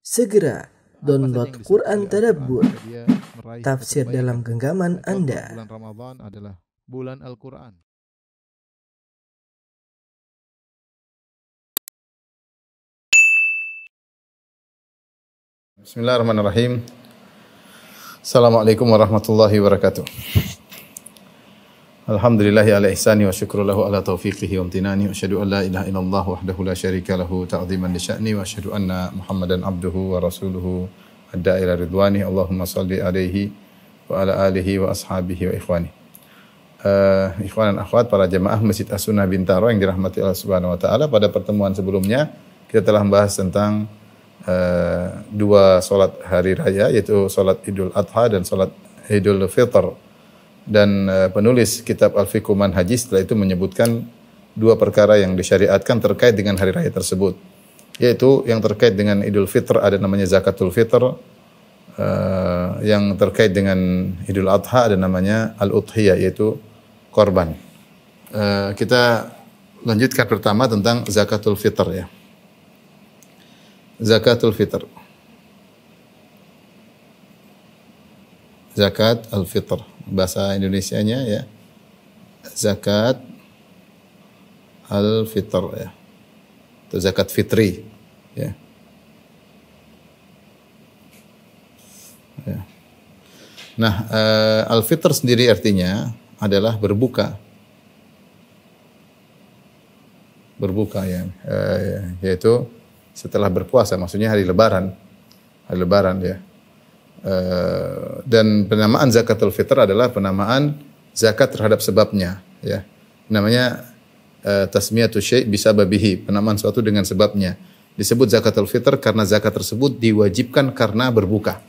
Segera download Quran Tadabbur, tafsir dalam genggaman Anda. Bulan Ramadan adalah bulan Al-Quran. Bismillahirrahmanirrahim. Assalamualaikum warahmatullahi wabarakatuh. Alhamdulillahi ala ihsani wa syukrulahu ala taufiqihi wa amtinani wa asyhadu an la ilaha illallah wahdahu la syarika lahu ta'dhiman li sya'ni wa asyhadu anna Muhammadan abduhu wa rasuluhu adda ila ridwani Allahumma shalli alaihi wa ala alihi wa ashabihi wa ikhwani. Ikhwan dan akhwat para jemaah Masjid As-Sunnah Bintaro yang dirahmati Allah Subhanahu wa taala, pada pertemuan sebelumnya kita telah membahas tentang dua salat hari raya, yaitu salat Idul Adha dan salat Idul Fitr. Dan penulis kitab Al-Fiqhu Manhaji setelah itu menyebutkan dua perkara yang disyariatkan terkait dengan hari raya tersebut, yaitu yang terkait dengan Idul Fitr ada namanya Zakatul Fitr, yang terkait dengan Idul Adha ada namanya Al-Udhiyah, yaitu korban. Kita lanjutkan pertama tentang Zakatul Fitr ya. Zakatul Fitr, Zakat Al-Fitr, bahasa Indonesianya ya, Zakat Al-Fitr ya, atau Zakat Fitri ya. Nah, Al-Fitr sendiri artinya adalah berbuka. Berbuka ya, yaitu setelah berpuasa, maksudnya hari lebaran ya. Dan penamaan Zakatul Fitr adalah penamaan zakat terhadap sebabnya ya. Namanya tasmiyatu syai' bisababihi, penamaan suatu dengan sebabnya. Disebut Zakatul Fitr karena zakat tersebut diwajibkan karena berbuka.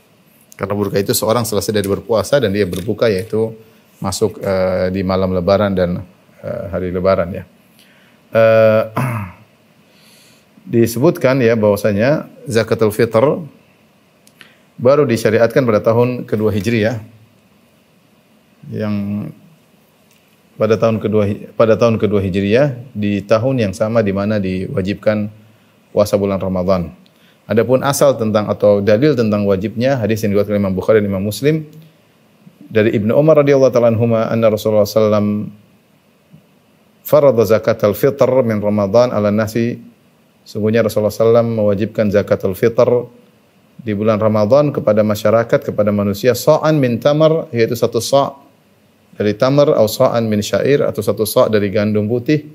Karena berbuka itu seorang selesai dari berpuasa dan dia berbuka, yaitu masuk di malam lebaran dan hari lebaran ya. Disebutkan ya bahwasanya Zakatul Fitr baru disyariatkan pada tahun kedua Hijriah, yang pada tahun kedua Hijriah, di tahun yang sama di mana diwajibkan puasa bulan Ramadan. Adapun asal tentang atau dalil tentang wajibnya, hadis yang diriwayatkan oleh Imam Bukhari dan Imam Muslim dari Ibnu Umar radhiyallahu taala anhuma, anna Rasulullah sallallahu alaihi wasallam farada zakatul fitr min Ramadan ala nasi. Sungguhnya Rasulullah sallallahu mewajibkan zakatul fitr di bulan Ramadan kepada masyarakat, kepada manusia, sa'an min tamar, yaitu satu sa' dari tamar, atau sa'an min syair, atau satu sa' dari gandum putih,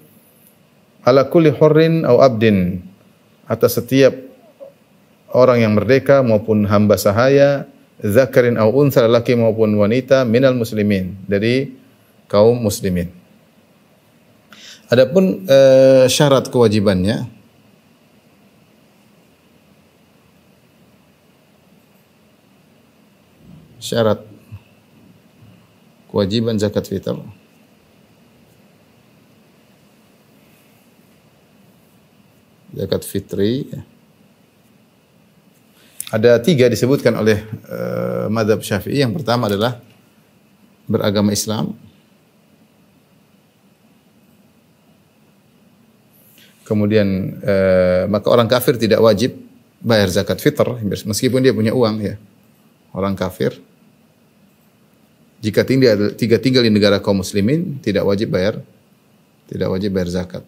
ala kulli hurrin au abdin, atas setiap orang yang merdeka maupun hamba sahaya, zakarin au unsa, laki maupun wanita, minal muslimin, dari kaum muslimin. Adapun syarat kewajibannya, syarat kewajiban zakat fitr, zakat fitri ada tiga disebutkan oleh madhab Syafi'i. Yang pertama adalah beragama Islam, kemudian maka orang kafir tidak wajib bayar zakat fitr meskipun dia punya uang ya. Orang kafir jika tinggal di negara kaum muslimin tidak wajib bayar zakat.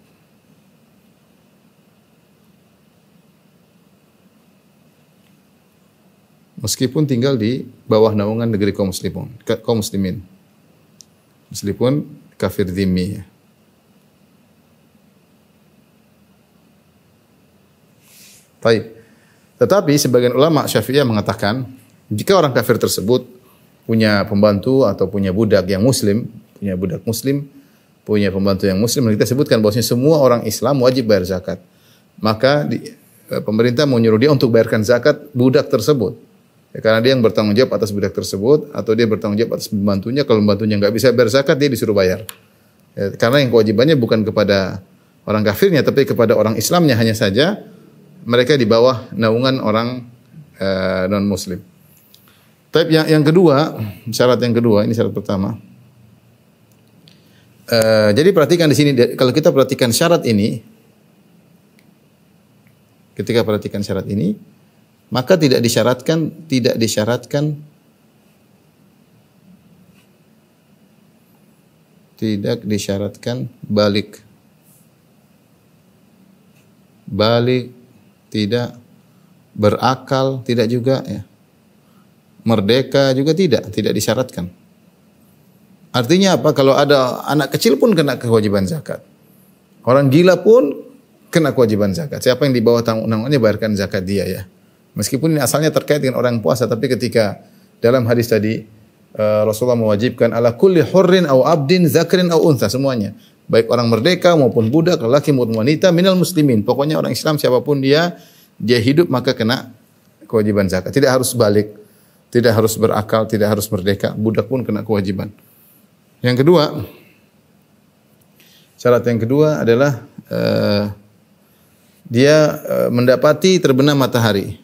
Meskipun tinggal di bawah naungan negeri kaum muslimin. Meskipun kafir dhimmi. Baik. Tetapi sebagian ulama Syafi'iyah mengatakan, jika orang kafir tersebut punya pembantu atau punya budak yang muslim, punya pembantu yang muslim, kita sebutkan bahwasanya semua orang Islam wajib bayar zakat. Maka pemerintah menyuruh dia untuk bayarkan zakat budak tersebut. Ya, karena dia yang bertanggung jawab atas budak tersebut, atau dia bertanggung jawab atas pembantunya. Kalau pembantunya nggak bisa bayar zakat, dia disuruh bayar. Ya, karena yang kewajibannya bukan kepada orang kafirnya, tapi kepada orang Islamnya, hanya saja mereka di bawah naungan orang non-muslim. Tapi yang kedua, syarat yang kedua, ini syarat pertama. Jadi perhatikan di sini, kalau kita perhatikan syarat ini, maka tidak disyaratkan balik, tidak berakal, tidak juga ya, merdeka juga tidak disyaratkan. Artinya apa? Kalau ada anak kecil pun kena kewajiban zakat, orang gila pun kena kewajiban zakat. Siapa yang di bawah tanggungannya bayarkan zakat dia ya. Meskipun ini asalnya terkait dengan orang puasa, tapi ketika dalam hadis tadi Rasulullah mewajibkan ala kulli hurrin au abdin zakrin au untha, semuanya, baik orang merdeka maupun budak, lelaki maupun wanita, minal muslimin, pokoknya orang Islam siapapun dia hidup maka kena kewajiban zakat. Tidak harus balik, tidak harus berakal, tidak harus merdeka, budak pun kena kewajiban. Yang kedua, syarat yang kedua adalah dia mendapati terbenam matahari.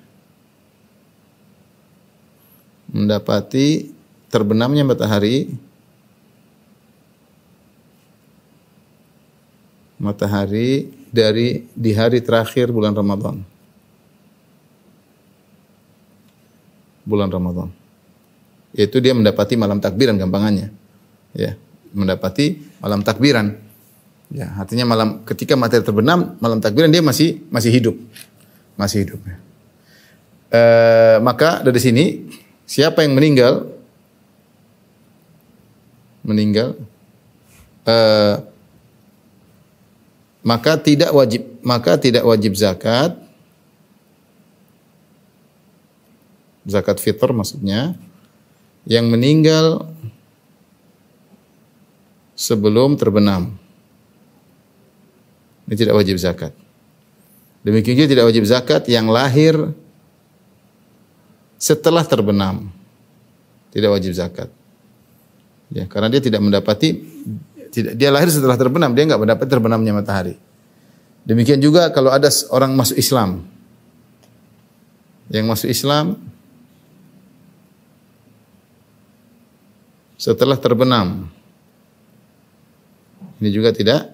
Mendapati terbenamnya matahari di hari terakhir bulan Ramadan, yaitu dia mendapati malam takbiran, gampangannya ya, mendapati malam takbiran ya, artinya malam ketika matahari terbenam, malam takbiran dia masih hidup ya. Maka dari sini siapa yang meninggal maka tidak wajib zakat fitr, maksudnya yang meninggal sebelum terbenam ini tidak wajib zakat. Demikian juga tidak wajib zakat yang lahir setelah terbenam, tidak wajib zakat ya, karena dia tidak mendapati, dia lahir setelah terbenam, dia nggak mendapat terbenamnya matahari. Demikian juga kalau ada orang masuk Islam, yang masuk Islam setelah terbenam, ini juga tidak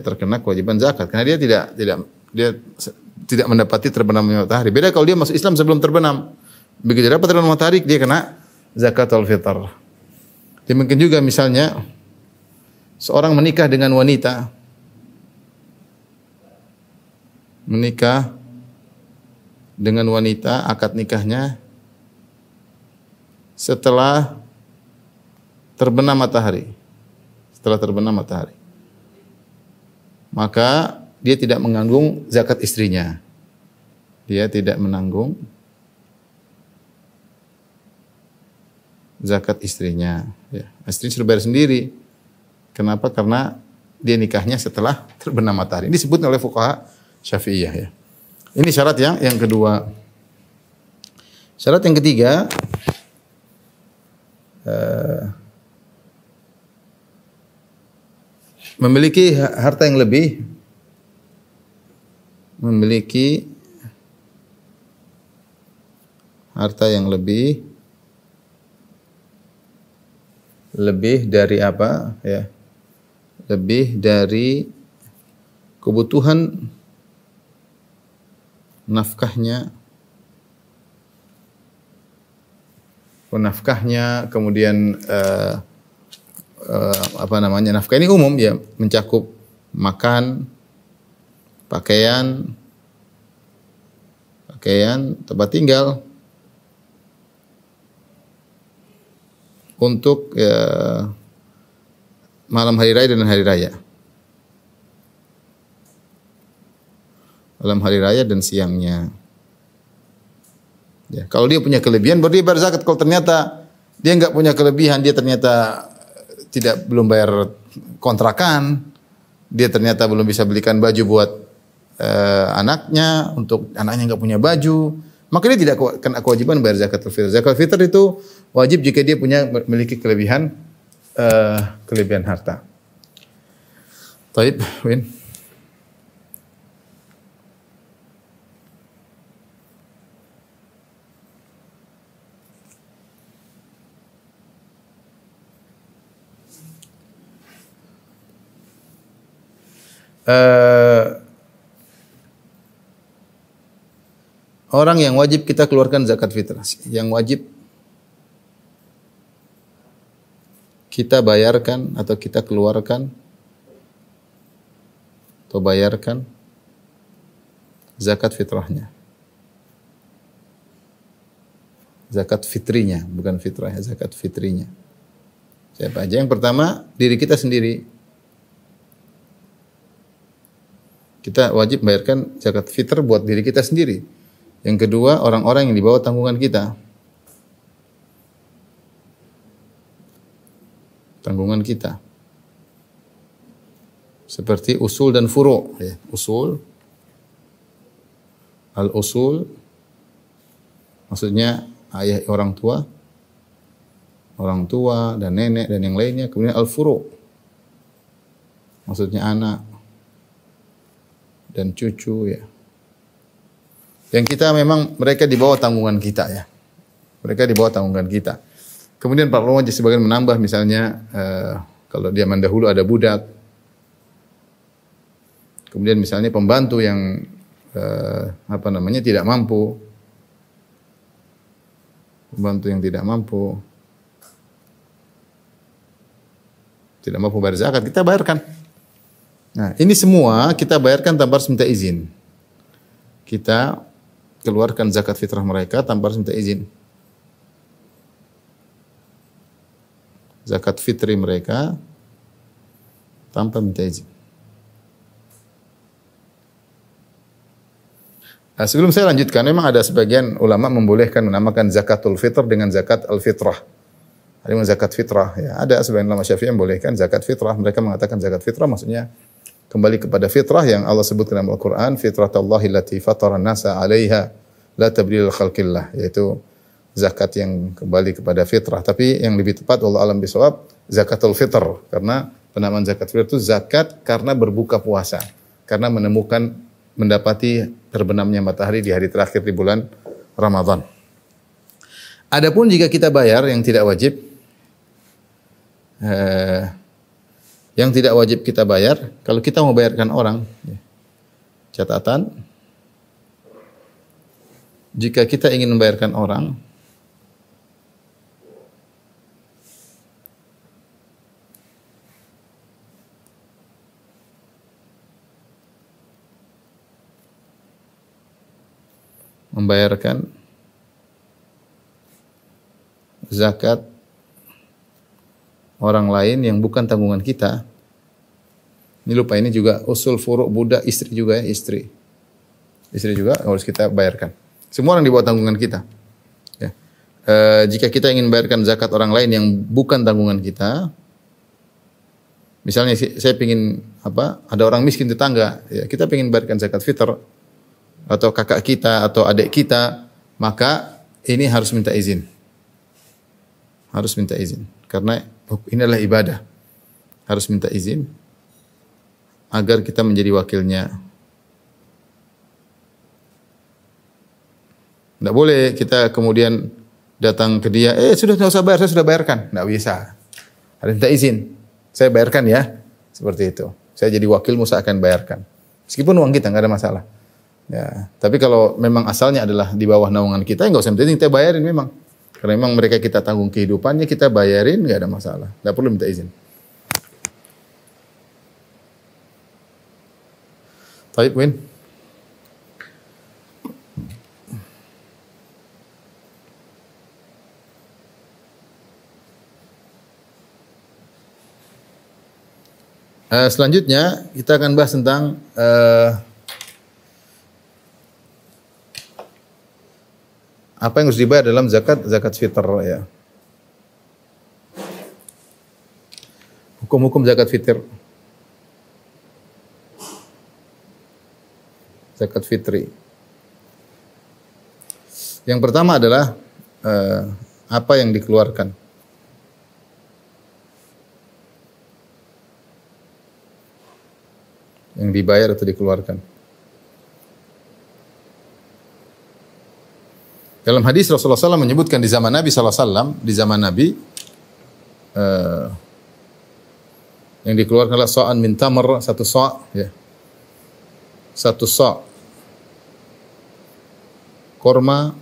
terkena kewajiban zakat karena dia tidak mendapati terbenamnya matahari. Beda kalau dia masuk Islam sebelum terbenam, begitu dapat terbenam matahari dia kena zakatul fitr. Demikian juga misalnya seorang menikah dengan wanita, akad nikahnya setelah terbenam matahari. Maka dia tidak menanggung zakat istrinya. Dia tidak menanggung zakat istrinya. Ya, istrinya sudah bayar sendiri. Kenapa? Karena dia nikahnya setelah terbenam matahari. Ini disebut oleh fuqaha Syafi'iyah ya. Ini syarat yang kedua. Syarat yang ketiga, memiliki harta yang lebih dari apa ya, lebih dari kebutuhan nafkahnya, kemudian nafkah ini umum ya, mencakup makan, pakaian, tempat tinggal, untuk malam hari raya dan siangnya ya. Kalau dia punya kelebihan baru dia bayar zakat. Kalau ternyata dia nggak punya kelebihan, dia ternyata belum bayar kontrakan, dia ternyata belum bisa belikan baju buat anaknya, untuk anaknya nggak punya baju, maka dia tidak kena kewajiban bayar zakatul fitr. Zakatul fitr itu wajib jika dia memiliki kelebihan harta. Taib, Win. orang yang wajib kita keluarkan zakat fitrah, yang wajib kita bayarkan atau kita keluarkan atau bayarkan zakat fitrahnya. Zakat fitrinya, bukan fitrahnya, zakat fitrinya. Siapa aja? Yang pertama, diri kita sendiri. Kita wajib bayarkan zakat fitr buat diri kita sendiri. Yang kedua, orang-orang yang di bawah tanggungan kita. Tanggungan kita. Seperti usul dan furu'. Ya, usul. Al-usul. Maksudnya, ayah orang tua dan nenek dan yang lainnya. Kemudian al-furu', maksudnya anak dan cucu ya. Yang kita memang mereka di bawah tanggungan kita ya. Mereka di bawah tanggungan kita. Kemudian Pak Romo sebagian menambah misalnya kalau zaman dahulu ada budak. Kemudian misalnya pembantu yang tidak mampu. Pembantu yang tidak mampu bayar zakat, kita bayarkan. Nah, ini semua kita bayarkan tanpa harus minta izin. Kita keluarkan zakat fitrah mereka tanpa harus minta izin. Zakat fitri mereka tanpa minta izin. Nah, sebelum saya lanjutkan, memang ada sebagian ulama membolehkan menamakan zakatul fitr dengan zakat al-fitrah. Ada zakat fitrah, ya. Ada sebagian ulama Syafi'i yang membolehkan zakat fitrah. Mereka mengatakan zakat fitrah maksudnya kembali kepada fitrah yang Allah sebutkan dalam Al-Qur'an, fitratallahi allati fatara an-nasa 'alaiha la tabdila khalqillah, yaitu zakat yang kembali kepada fitrah. Tapi yang lebih tepat wallahu alam bisawab zakatul fitr, karena penamaan zakat fitrah itu zakat karena berbuka puasa, karena menemukan mendapati terbenamnya matahari di hari terakhir di bulan Ramadan. Adapun jika kita bayar yang tidak wajib, yang tidak wajib kita bayar, kalau kita mau bayarkan orang, catatan, jika kita ingin membayarkan orang, membayarkan zakat orang lain yang bukan tanggungan kita. Ini lupa, ini juga usul furu' budak, istri juga ya, istri. Istri juga harus kita bayarkan. Semua orang di bawah tanggungan kita. Ya. Jika kita ingin bayarkan zakat orang lain yang bukan tanggungan kita, misalnya saya pingin ada orang miskin tetangga, ya, kita pingin bayarkan zakat fitr, atau kakak kita atau adik kita, maka ini harus minta izin. Harus minta izin. Karena ini adalah ibadah. Harus minta izin agar kita menjadi wakilnya. Tidak boleh kita kemudian datang ke dia, sudah tidak usah bayar, saya sudah bayarkan. Tidak bisa. Harus minta izin. Saya bayarkan ya. Seperti itu. Saya jadi wakilmu, saya akan bayarkan. Meskipun uang kita, tidak ada masalah. Ya, tapi kalau memang asalnya adalah di bawah naungan kita, enggak usah minta izin, kita bayarin memang. Karena memang mereka kita tanggung kehidupannya, kita bayarin, enggak ada masalah. Enggak perlu minta izin. Baik, Win. Selanjutnya kita akan bahas tentang apa yang harus dibayar dalam zakat fitr ya. Hukum-hukum zakat fitr. Zakat fitri. Yang pertama adalah apa yang dikeluarkan. Yang dibayar atau dikeluarkan. Dalam hadis Rasulullah SAW menyebutkan di zaman Nabi SAW, di zaman Nabi yang dikeluarkanlah so'an min tamr, satu so' ya. Satu so' korma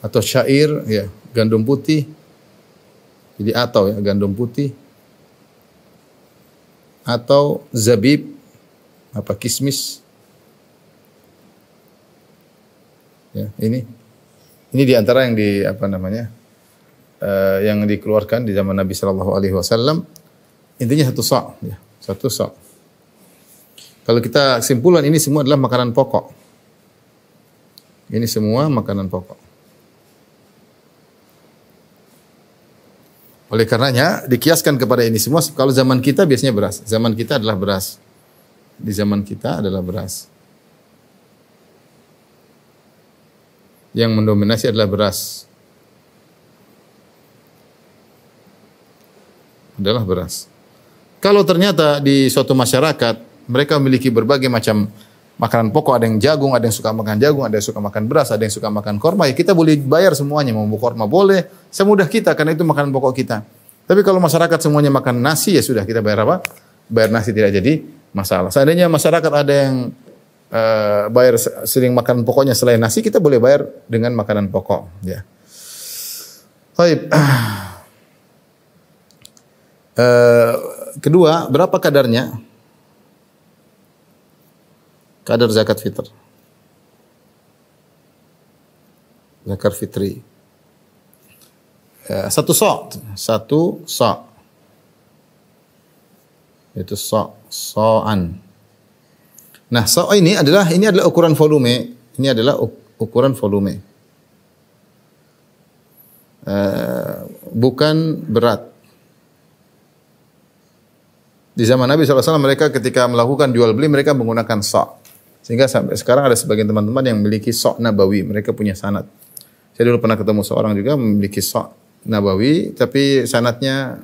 atau syair, ya, gandum putih. Jadi atau ya, gandum putih atau zabib, apa, kismis. Ya, ini diantara yang di apa namanya yang dikeluarkan di zaman Nabi Shallallahu Alaihi Wasallam. Intinya satu sa', ya, satu sa'. Kalau kita kesimpulan, ini semua adalah makanan pokok. Ini semua makanan pokok. Oleh karenanya dikiaskan kepada ini semua. Kalau zaman kita biasanya beras. Zaman kita adalah beras. Di zaman kita adalah beras. Yang mendominasi adalah beras. Adalah beras. Kalau ternyata di suatu masyarakat mereka memiliki berbagai macam makanan pokok, ada yang jagung, ada yang suka makan jagung, ada yang suka makan beras, ada yang suka makan korma, ya kita boleh bayar semuanya, mau korma boleh, semudah kita, karena itu makanan pokok kita. Tapi kalau masyarakat semuanya makan nasi, ya sudah, kita bayar apa? Bayar nasi tidak jadi masalah. Seandainya masyarakat ada yang bayar sering makanan pokoknya selain nasi, kita boleh bayar dengan makanan pokok. Ya. Baik. Kedua, berapa kadarnya? Kadar zakat fitr. Zakat fitri. Satu sok. Satu sok. Itu sok. So'an. Nah, sok ini adalah ukuran volume. Ini adalah ukuran volume. Bukan berat. Di zaman Nabi SAW mereka ketika melakukan jual beli mereka menggunakan sok. Sehingga sampai sekarang ada sebagian teman-teman yang memiliki sok nabawi, mereka punya sanad. Saya dulu pernah ketemu seorang juga memiliki sok nabawi, tapi sanadnya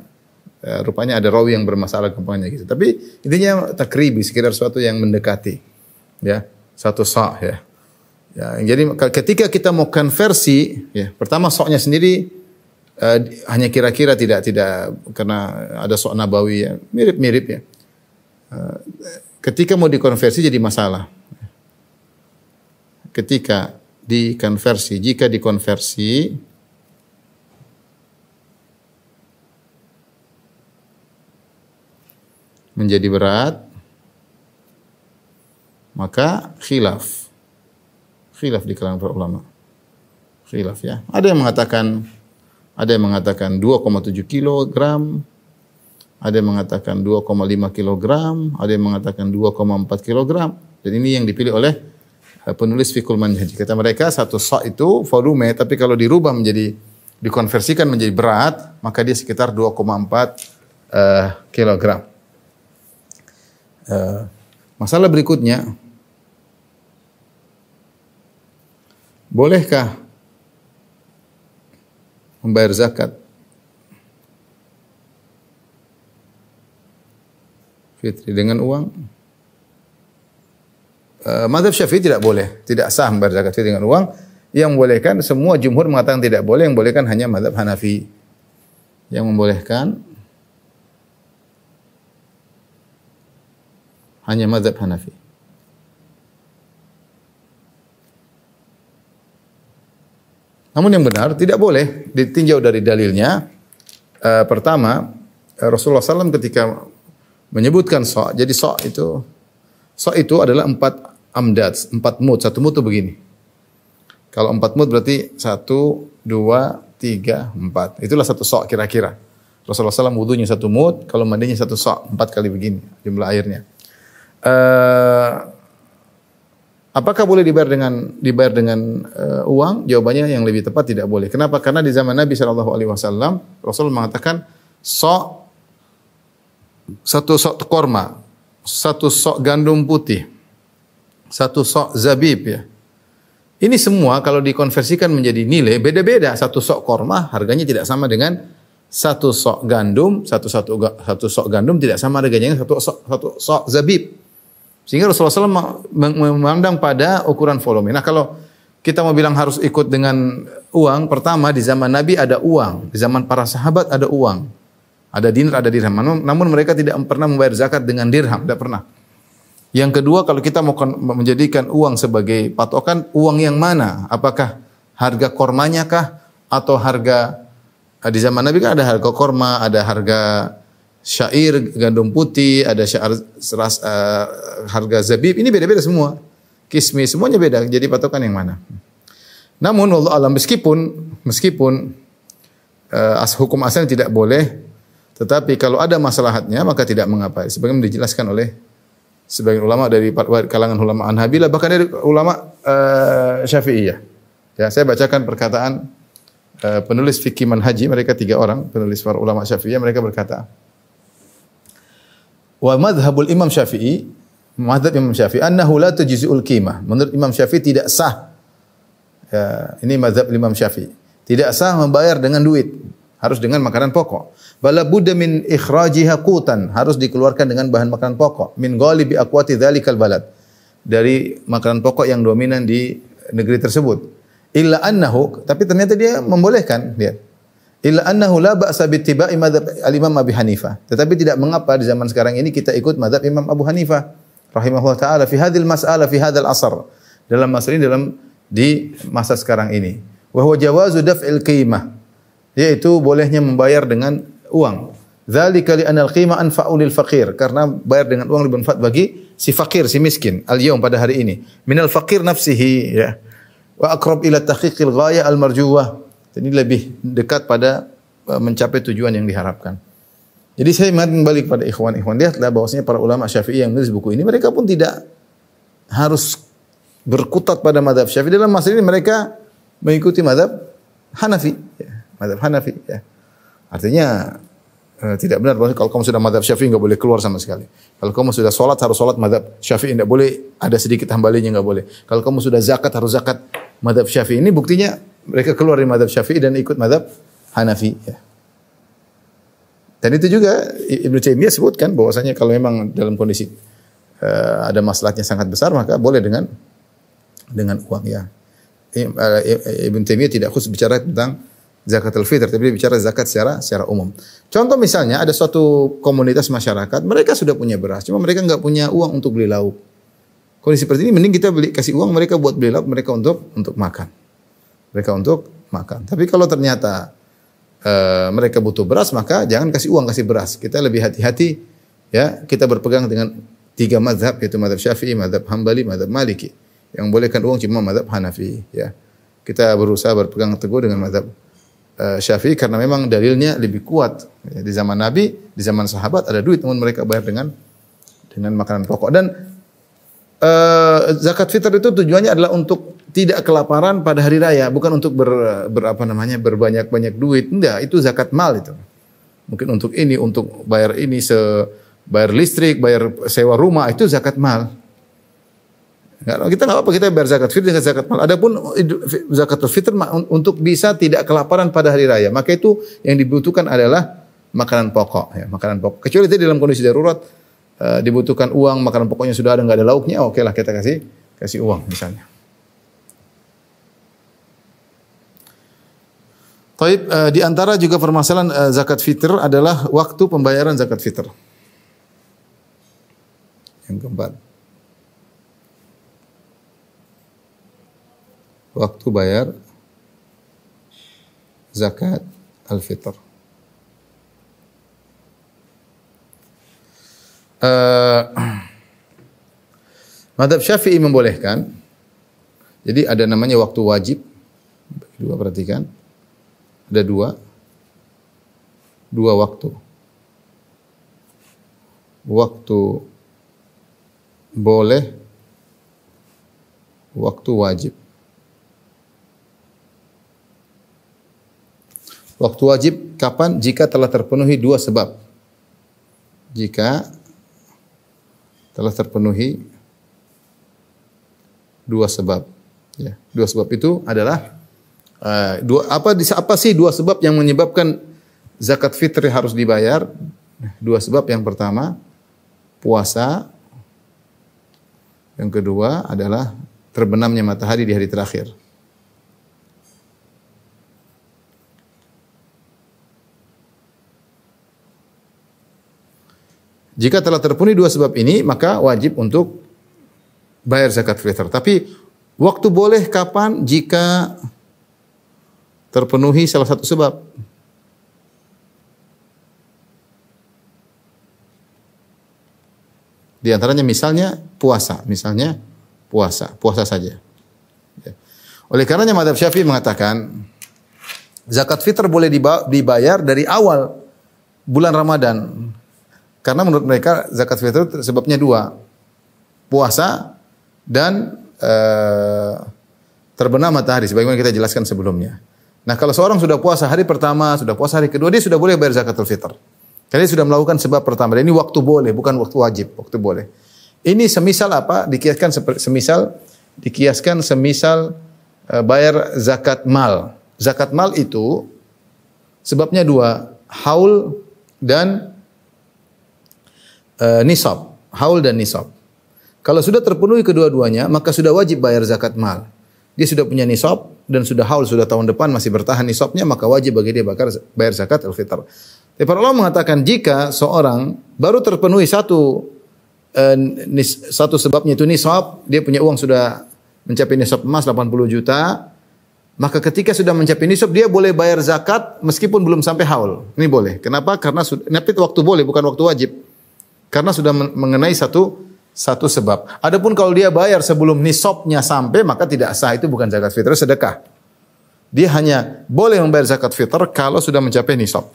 rupanya ada rawi yang bermasalah gampangnya gitu. Tapi intinya takribi, sekitar suatu yang mendekati, ya, satu sok, ya. Ya, jadi ketika kita mau konversi, ya, pertama soknya sendiri hanya kira-kira, tidak karena ada sok nabawi ya, mirip-mirip ya. Ketika mau dikonversi jadi masalah. Ketika dikonversi, jika dikonversi menjadi berat, maka khilaf. Khilaf di kalangan para ulama. Khilaf ya. Ada yang mengatakan 2,7 kg, ada yang mengatakan 2,5 kg, ada yang mengatakan 2,4 kg. Dan ini yang dipilih oleh penulis Fiqhul Manhaj. Kata mereka satu sok itu volume, tapi kalau dirubah menjadi, dikonversikan menjadi berat, maka dia sekitar 2,4 kilogram. Masalah berikutnya, bolehkah membayar zakat fitri dengan uang? Mazhab Syafi'i tidak boleh, tidak sah membayar zakat fitri dengan uang. Yang membolehkan, semua jumhur mengatakan tidak boleh, yang membolehkan hanya mazhab Hanafi. Yang membolehkan hanya mazhab Hanafi. Namun yang benar tidak boleh, ditinjau dari dalilnya. Pertama, Rasulullah SAW ketika menyebutkan sok, jadi sok itu, sok itu adalah 4 amdad, 4 mud. 1 mud itu begini. Kalau 4 mud berarti 1, 2, 3, 4. Itulah satu sok kira-kira. Rasulullah SAW wudunya 1 mud, kalau mandinya 1 sok, 4 kali begini jumlah airnya. Apakah boleh dibayar dengan uang? Jawabannya yang lebih tepat tidak boleh. Kenapa? Karena di zaman Nabi SAW, Rasul mengatakan sok, 1 sok korma, 1 sok gandum putih, 1 sok zabib, ya. Ini semua kalau dikonversikan menjadi nilai beda-beda. 1 sok korma harganya tidak sama dengan 1 sok gandum, satu sok gandum tidak sama harganya dengan satu sok zabib. Sehingga Rasulullah SAW memandang pada ukuran volume. Nah, kalau kita mau bilang harus ikut dengan uang, pertama di zaman Nabi ada uang, di zaman para sahabat ada uang. Ada dinar, ada dirham. Namun mereka tidak pernah membayar zakat dengan dirham, tidak pernah. Yang kedua, kalau kita mau menjadikan uang sebagai patokan, uang yang mana? Apakah harga kormanya kah? Atau harga, di zaman Nabi kan ada harga korma, ada harga syair, gandum putih, ada harga zabib. Ini beda-beda semua. Kismis, semuanya beda. Jadi patokan yang mana? Namun, wallahu alam, meskipun hukum asalnya tidak boleh, tetapi kalau ada maslahatnya, maka tidak mengapa. Sebagaimana dijelaskan oleh sebagian ulama dari kalangan ulama Hanbali, bahkan dari ulama Syafi'iyah. Ya, saya bacakan perkataan penulis fikih manhaji, mereka tiga orang penulis para ulama Syafi'iyah, mereka berkata, "Wa madhhabul Imam Syafi'i, madhhab Imam Syafi'i annahu la tajzi'ul qimah." Menurut Imam Syafi'i tidak sah. Ya, ini madhhab Imam Syafi'i. Tidak sah membayar dengan duit, harus dengan makanan pokok. Bala budda min ikhrajiha qutan, harus dikeluarkan dengan bahan makanan pokok, min ghalibi aqwati dzalikal balad, dari makanan pokok yang dominan di negeri tersebut. Illa annahu, tapi ternyata dia membolehkan, lihat. Illa annahu la ba'sa bi tibai madzhab al-Imam Abi Hanifah. Tetapi tidak mengapa di zaman sekarang ini kita ikut madzhab Imam Abu Hanifah rahimahullah taala fi hadhil mas'alah fi hadzal asr. Dalam masalah ini, di masa sekarang ini. Wa huwa jawazu daf'il qimah, yaitu bolehnya membayar dengan uang. Dzalika li anal qimah anfa'u lil faqir, karena bayar dengan uang lebih manfaat bagi si fakir, si miskin, al yaum, pada hari ini. Minal faqir nafsihi, ya. Wa aqrab ila tahqiqil ghayah al marjuwah. Ini lebih dekat pada mencapai tujuan yang diharapkan. Jadi saya ingatkan balik pada ikhwan-ikhwan, lihatlah bahwasanya para ulama Syafi'i yang menulis buku ini, mereka pun tidak harus berkutat pada mazhab Syafi'i. Dalam masalah ini mereka mengikuti mazhab Hanafi, ya. Mazhab Hanafi, ya. Artinya tidak benar bahwa kalau kamu sudah mazhab Syafi'i enggak boleh keluar sama sekali. Kalau kamu sudah salat harus salat mazhab Syafi'i, enggak boleh ada sedikit hambalinya, enggak boleh. Kalau kamu sudah zakat harus zakat mazhab Syafi'i. Ini buktinya mereka keluar dari mazhab Syafi'i dan ikut mazhab Hanafi, ya. Dan itu juga Ibnu Taimiyah sebutkan bahwasanya kalau memang dalam kondisi ada masalahnya sangat besar, maka boleh dengan uang, ya. Ibn Taimiyah tidak khusus bicara tentang zakatul fitr, tapi dia bicara zakat secara umum. Contoh misalnya ada suatu komunitas masyarakat, mereka sudah punya beras, cuma mereka nggak punya uang untuk beli lauk. Kondisi seperti ini mending kita kasih uang mereka buat beli lauk, mereka untuk makan. Mereka untuk makan. Tapi kalau ternyata mereka butuh beras, maka jangan kasih uang, kasih beras. Kita lebih hati-hati, ya. Kita berpegang dengan tiga mazhab, yaitu mazhab Syafi'i, mazhab Hambali, mazhab Maliki. Yang bolehkan uang cuma mazhab Hanafi, ya. Kita berusaha berpegang teguh dengan mazhab Syafi'i karena memang dalilnya lebih kuat. Ya, di zaman Nabi, di zaman sahabat ada duit namun mereka bayar dengan makanan pokok. Dan zakat fitr itu tujuannya adalah untuk tidak kelaparan pada hari raya, bukan untuk berbanyak-banyak duit. Enggak, itu zakat mal itu. Mungkin untuk ini, untuk bayar ini, bayar listrik, bayar sewa rumah, itu zakat mal. Kita nggak apa-apa, kita bayar zakat fitr dengan zakat mal. Adapun zakatul fitr untuk bisa tidak kelaparan pada hari raya, maka itu yang dibutuhkan adalah makanan pokok, ya, makanan pokok. Kecuali itu dalam kondisi darurat dibutuhkan uang, makanan pokoknya sudah ada, nggak ada lauknya, oke lah kita kasih uang misalnya. Taib, di antara juga permasalahan zakat fitr adalah waktu pembayaran zakat fitr. Yang keempat, waktu bayar zakat al-fitr. Madzhab Syafi'i membolehkan. Jadi ada namanya waktu wajib. Dua, perhatikan. Ada dua waktu. Waktu boleh, waktu wajib. Waktu wajib kapan? Jika telah terpenuhi dua sebab. Jika telah terpenuhi dua sebab. Ya, dua sebab itu adalah apa sih dua sebab yang menyebabkan zakat fitri harus dibayar? Dua sebab, yang pertama puasa, yang kedua adalah terbenamnya matahari di hari terakhir. Jika telah terpenuhi dua sebab ini, maka wajib untuk bayar zakat fitrah. Tapi waktu boleh kapan? Jika terpenuhi salah satu sebab. Di antaranya misalnya puasa. Misalnya puasa. Puasa saja. Oleh karenanya Madzhab Syafi'i mengatakan zakat fitrah boleh dibayar dari awal bulan Ramadan. Karena menurut mereka zakat fitrah sebabnya dua. Puasa dan terbenam matahari, sebagaimana kita jelaskan sebelumnya. Nah, kalau seorang sudah puasa hari pertama, sudah puasa hari kedua, dia sudah boleh bayar zakatul fitr. Karena dia sudah melakukan sebab pertama. Dan ini waktu boleh, bukan waktu wajib, waktu boleh. Ini semisal apa? Dikiaskan semisal bayar zakat mal. Zakat mal itu sebabnya dua, haul dan nisab. Haul dan nisab. Kalau sudah terpenuhi kedua-duanya, maka sudah wajib bayar zakat mal. Dia sudah punya nisab dan sudah haul, sudah tahun depan masih bertahan nisabnya, maka wajib bagi dia bayar zakat al-fitr. Tapi para ulama mengatakan jika seorang baru terpenuhi satu sebabnya itu nisab, dia punya uang sudah mencapai nisab emas 80 juta, maka ketika sudah mencapai nisab dia boleh bayar zakat meskipun belum sampai haul. Ini boleh. Kenapa? Karena waktu boleh, bukan waktu wajib. Karena sudah mengenai satu sebab. Adapun kalau dia bayar sebelum nisabnya sampai, maka tidak sah, itu bukan zakat fitrah, sedekah. Dia hanya boleh membayar zakat fitrah kalau sudah mencapai nisab.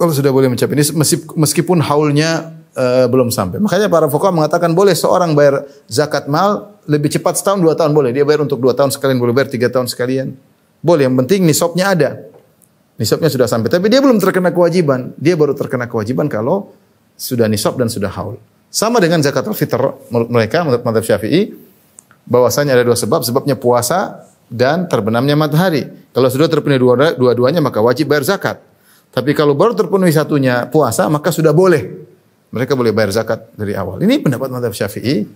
Kalau sudah boleh mencapai nisab meskipun haulnya belum sampai. Makanya para fuqaha mengatakan boleh seorang bayar zakat mal lebih cepat setahun, 2 tahun boleh. Dia bayar untuk 2 tahun sekalian, boleh bayar 3 tahun sekalian. Boleh, yang penting nisabnya ada. Nisabnya sudah sampai. Tapi dia belum terkena kewajiban. Dia baru terkena kewajiban kalau sudah nisab dan sudah haul. Sama dengan zakat al-fitr menurut mereka, menurut Madzhab Syafi'i, bahwasanya ada dua sebab, sebabnya puasa dan terbenamnya matahari. Kalau sudah terpenuhi dua-duanya maka wajib bayar zakat. Tapi kalau baru terpenuhi satunya puasa, maka sudah boleh. Mereka boleh bayar zakat dari awal. Ini pendapat Madzhab Syafi'i.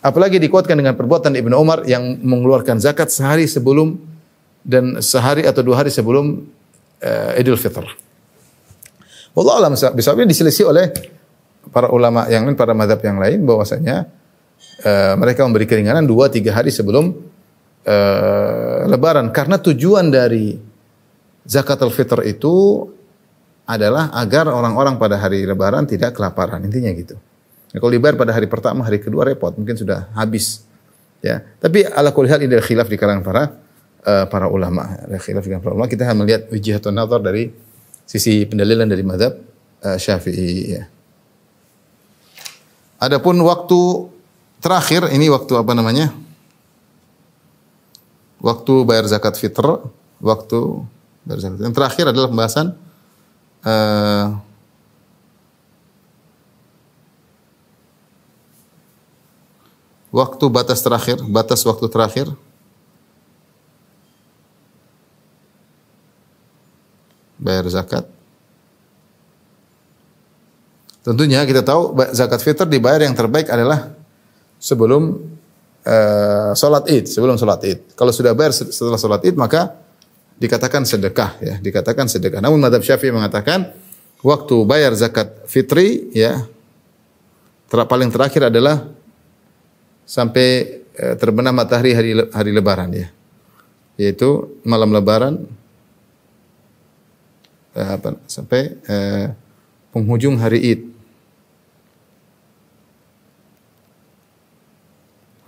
Apalagi dikuatkan dengan perbuatan Ibnu Umar yang mengeluarkan zakat sehari sebelum dan sehari atau 2 hari sebelum Idul Fitr. Wallahu a'lam bishawab. Ini diselisih oleh para ulama yang lain, para mazhab yang lain, bahwasanya mereka memberi keringanan 2-3 hari sebelum Lebaran, karena tujuan dari zakatul fitr itu adalah agar orang-orang pada hari Lebaran tidak kelaparan, intinya gitu. Ya, kalau dibayar pada hari pertama, hari kedua repot, mungkin sudah habis. Ya, tapi ala kulli hal ini ada khilaf di kalangan para ulama. Ada khilaf di kalangan para ulama. Kita akan melihat wijhatun nazar dari sisi pendalilan dari mazhab Syafi'i. Ya. Adapun waktu terakhir, ini waktu apa namanya? Waktu bayar zakat fitr, waktu bayar zakat. Yang terakhir adalah pembahasan waktu batas terakhir, batas waktu terakhir. Bayar zakat. Tentunya kita tahu zakat fitr dibayar yang terbaik adalah sebelum sholat id, sebelum sholat id. Kalau sudah bayar setelah sholat id maka dikatakan sedekah, ya, dikatakan sedekah. Namun Madzhab Syafi'i mengatakan waktu bayar zakat fitri, ya, paling terakhir adalah sampai terbenam matahari hari Lebaran, ya, yaitu malam Lebaran sampai penghujung hari Id.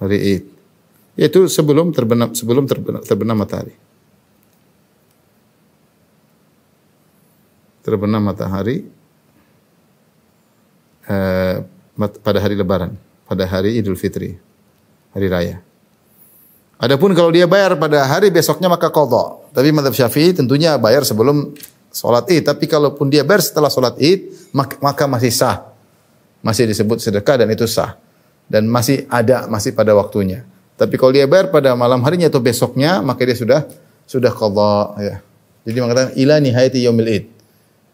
Hari Id. Yaitu sebelum terbenam matahari. Terbenam matahari pada hari Lebaran, pada hari Idul Fitri, hari raya. Adapun kalau dia bayar pada hari besoknya maka qadha. Tapi Madzhab Syafi'i tentunya bayar sebelum sholat id, tapi kalaupun dia bayar setelah sholat id, maka masih sah. Masih disebut sedekah dan itu sah. Dan masih ada, masih pada waktunya. Tapi kalau dia bayar pada malam harinya atau besoknya, maka dia sudah qadha, ya. Jadi mengatakan ila nihayati yaumil id.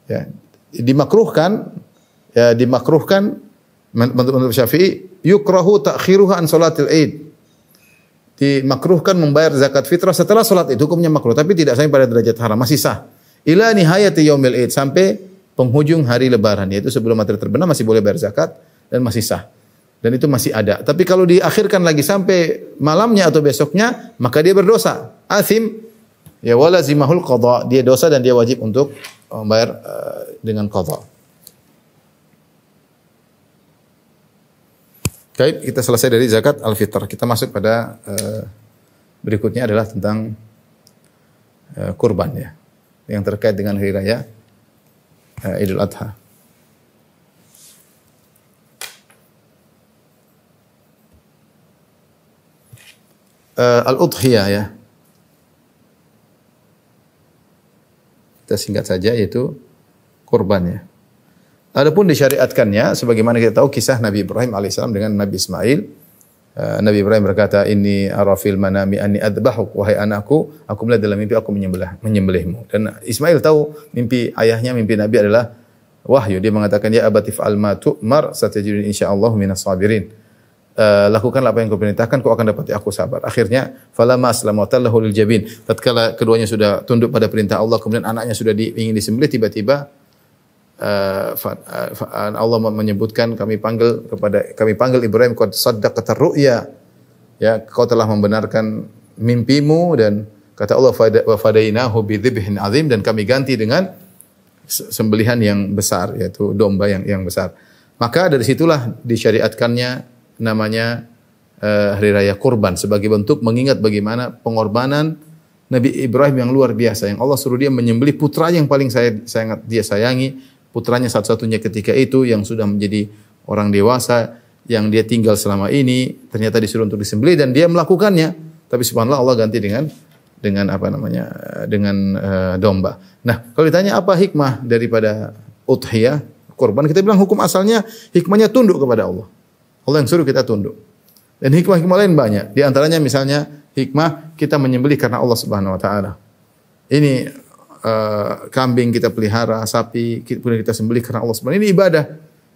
Ya, dimakruhkan menurut Syafi'i yukrahu ta'khiruha an sholatil id. Dimakruhkan membayar zakat fitrah setelah sholat id, hukumnya makruh, tapi tidak sampai pada derajat haram, masih sah. Ila nihayati yaumil id, sampai penghujung hari Lebaran, yaitu sebelum matahari terbenam masih boleh bayar zakat dan masih sah. Dan itu masih ada. Tapi kalau diakhirkan lagi sampai malamnya atau besoknya, maka dia berdosa. Asim, ya walazimahul qadha. Dia dosa dan dia wajib untuk membayar dengan qadha. Baik, kita selesai dari zakat al-fitr. Kita masuk pada berikutnya adalah tentang kurban ya. Yang terkait dengan hari raya Idul Adha. Al-Udhiyah ya. Kita singkat saja, yaitu kurbannya. Adapun disyariatkannya, sebagaimana kita tahu kisah Nabi Ibrahim alaihissalam dengan Nabi Ismail. Nabi Ibrahim berkata, "Inni arafil manami anni adbahuk, wahai anakku, aku melihat dalam mimpi aku menyembelihmu." Dan Ismail tahu mimpi ayahnya, mimpi Nabi adalah wahyu. Dia mengatakan, "Ya abati fa'al ma tu'mar, satajiduni insyaallah minas sabirin." Lakukanlah apa yang kau perintahkan, kau akan dapati aku sabar. Akhirnya falamma aslama tallahu lil jabin. Tatkala keduanya sudah tunduk pada perintah Allah, kemudian anaknya sudah ingin disembelih, tiba-tiba Allah menyebutkan, kami panggil Ibrahim, qad saddaqta ru'ya. Ya, kau telah membenarkan mimpimu. Dan kata Allah, wa fadainahu bidzibhin azim, dan kami ganti dengan sembelihan yang besar, yaitu domba yang besar. Maka dari situlah disyariatkannya namanya hari raya kurban, sebagai bentuk mengingat bagaimana pengorbanan Nabi Ibrahim yang luar biasa, yang Allah suruh dia menyembelih putranya yang paling dia sayangi, putranya satu-satunya ketika itu, yang sudah menjadi orang dewasa, yang dia tinggal selama ini, ternyata disuruh untuk disembelih dan dia melakukannya. Tapi subhanallah, Allah ganti dengan apa namanya, dengan domba. Nah, kalau ditanya apa hikmah daripada udhiyah kurban, kita bilang hukum asalnya hikmahnya tunduk kepada Allah. Allah yang suruh kita tunduk. Dan hikmah-hikmah lain banyak. Di antaranya misalnya hikmah kita menyembelih karena Allah Subhanahu wa taala. Ini kambing kita pelihara, sapi kita sembelih karena Allah Subhanahu. Ini ibadah.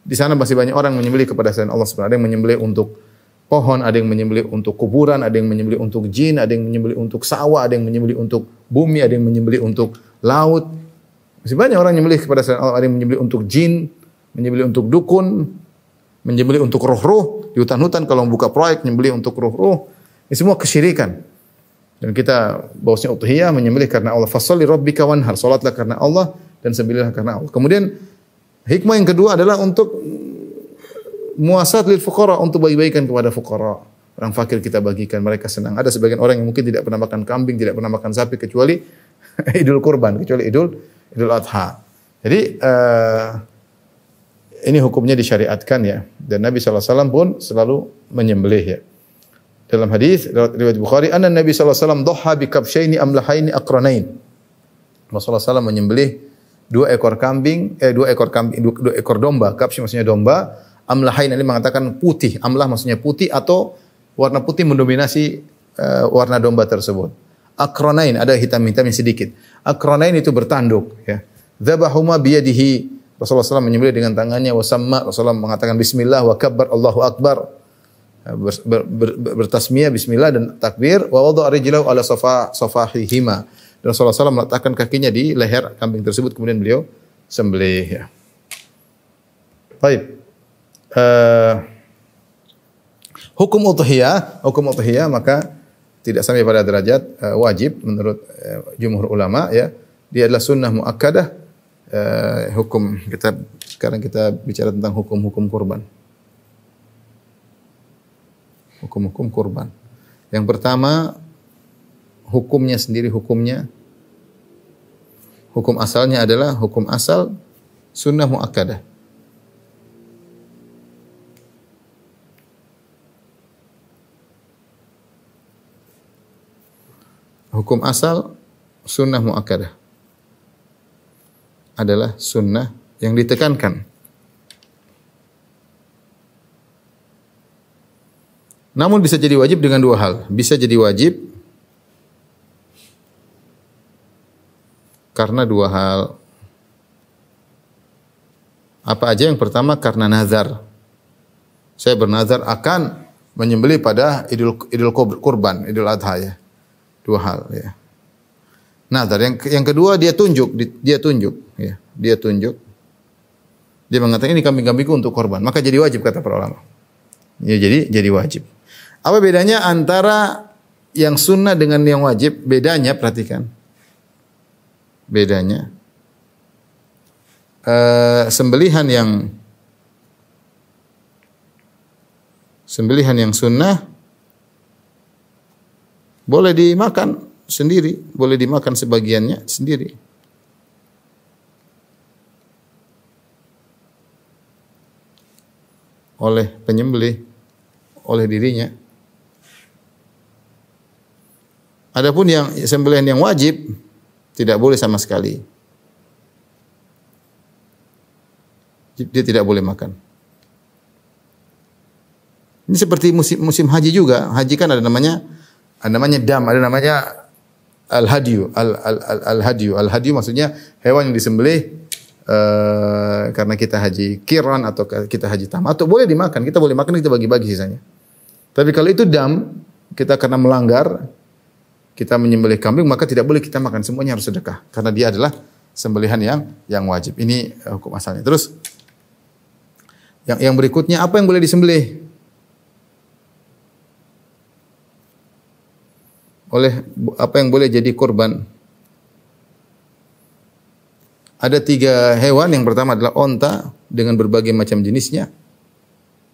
Di sana masih banyak orang menyembelih kepada selain Allah Subhanahu. Ada yang menyembelih untuk pohon, ada yang menyembelih untuk kuburan, ada yang menyembelih untuk jin, ada yang menyembelih untuk sawah, ada yang menyembelih untuk bumi, ada yang menyembelih untuk laut. Masih banyak orang menyembelih kepada selain Allah. Ada yang menyembelih untuk jin, menyembelih untuk dukun, menyembelih untuk roh-roh di hutan-hutan, kalau membuka proyek menyembelih untuk roh-roh. Ini semua kesyirikan. Dan kita bahwasanya udhiyah menyembelih karena Allah. Fasholli rabbika wanhar, salatlah karena Allah dan sembelihlah karena Allah. Kemudian hikmah yang kedua adalah untuk muasat lil fuqara, untuk bagi-bagikan kepada fuqara. Orang fakir kita bagikan, mereka senang. Ada sebagian orang yang mungkin tidak pernah makan kambing, tidak pernah makan sapi kecuali Idul Kurban, kecuali Idul Adha. Jadi ini hukumnya disyariatkan ya. Dan Nabi sallallahu alaihi wasallam pun selalu menyembelih ya. Dalam hadis riwayat Bukhari, anna Nabi sallallahu alaihi wasallam dhaha bi kabshaini amlahaini aqranain. Rasulullah sallallahu menyembelih dua ekor domba. Kabsy maksudnya domba, amlahain ini mengatakan putih. Amlah maksudnya putih atau warna putih mendominasi warna domba tersebut. Aqranain ada hitam-hitamnya sedikit. Aqranain itu bertanduk ya. Dzabahuma bi yadihi, Rasulullah SAW menyembelih dengan tangannya. Wasamma, Rasulullah mengatakan bismillah wa kabbar Allahu akbar, bertasmiyah bismillah dan takbir. Wa wada'a rijlahu ala safahihima, dan Rasulullah SAW meletakkan kakinya di leher kambing tersebut, kemudian beliau sembelih ya. Baik. Hukum udhiyah maka tidak sampai pada derajat wajib menurut jumhur ulama ya. Dia adalah sunnah muakkadah. Hukum kita sekarang, kita bicara tentang hukum-hukum kurban. Yang pertama, hukum asalnya adalah hukum asal sunnah muakkadah. Hukum asal sunnah muakkadah adalah sunnah yang ditekankan. Namun bisa jadi wajib dengan dua hal. Bisa jadi wajib karena dua hal. Apa aja? Yang pertama karena nazar. Saya bernazar akan menyembelih pada Idul Kurban, Idul Adha ya. Dua hal ya. Nazar. Yang kedua dia tunjuk. Dia mengatakan ini kambing-kambingku untuk korban. Maka jadi wajib kata para ulama. Ya, jadi wajib. Apa bedanya antara yang sunnah dengan yang wajib? Bedanya, perhatikan. Bedanya. Sembelihan yang sunnah boleh dimakan sendiri, boleh dimakan sebagiannya sendiri. Oleh penyembelih, oleh dirinya. Adapun yang sembelihan yang wajib tidak boleh sama sekali. Dia tidak boleh makan. Ini seperti musim haji juga. Haji kan ada namanya dam, ada namanya al-hadiyu. Al-hadiyu maksudnya hewan yang disembelih karena kita haji kiran atau kita haji tam, atau boleh dimakan. Kita boleh makan, kita bagi-bagi sisanya. Tapi kalau itu dam, kita karena melanggar, kita menyembelih kambing, maka tidak boleh kita makan. Semuanya harus sedekah karena dia adalah sembelihan yang wajib. Ini hukum asalnya. Terus yang berikutnya, apa yang boleh disembelih? Apa yang boleh jadi kurban? Ada tiga hewan. Yang pertama adalah onta dengan berbagai macam jenisnya.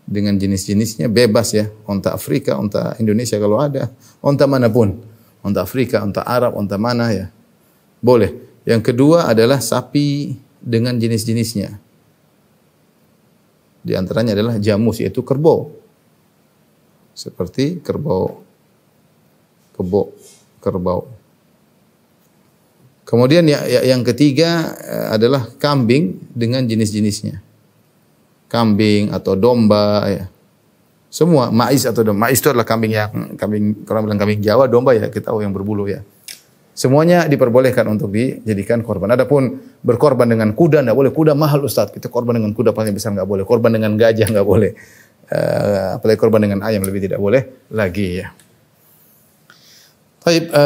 Dengan jenis-jenisnya bebas ya. Onta Afrika, onta Indonesia kalau ada. Onta manapun. Onta Afrika, onta Arab, onta mana ya. Boleh. Yang kedua adalah sapi dengan jenis-jenisnya. Di antaranya adalah jamus, yaitu kerbau. Seperti kerbau. Kemudian yang ketiga adalah kambing dengan jenis-jenisnya. Kambing atau domba ya. Semua mais atau domba. Mais itu adalah kambing kalau bilang kambing Jawa, domba ya kita tahu yang berbulu ya. Semuanya diperbolehkan untuk dijadikan korban. Adapun berkorban dengan kuda enggak boleh. Kuda mahal Ustaz. Kita korban dengan kuda paling besar enggak boleh. Korban dengan gajah enggak boleh. Apalagi korban dengan ayam lebih tidak boleh lagi ya. Baik, siapa